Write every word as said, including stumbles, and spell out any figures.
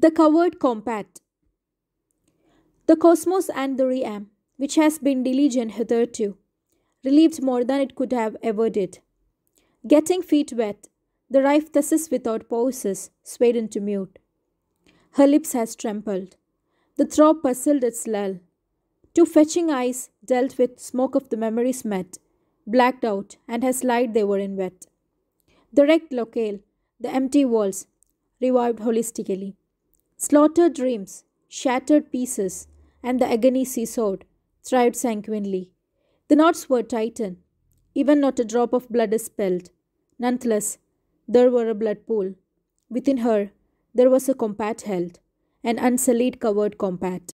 The covered compact. The cosmos and the realm, which has been diligent hitherto, relieved more than it could have ever did. Getting feet wet, the rife thesis without pauses swayed into mute. Her lips has trembled. The throb puzzled its lull. Two fetching eyes dealt with smoke of the memories met, blacked out, and has lied they were in wet. The wrecked locale, the empty walls, revived holistically. Slaughtered dreams, shattered pieces, and the agony seesawed, thrived sanguinely. The knots were tightened. Even not a drop of blood is spilled. Nonetheless, there were a blood pool. Within her, there was a compact held, an unsullied covered compact.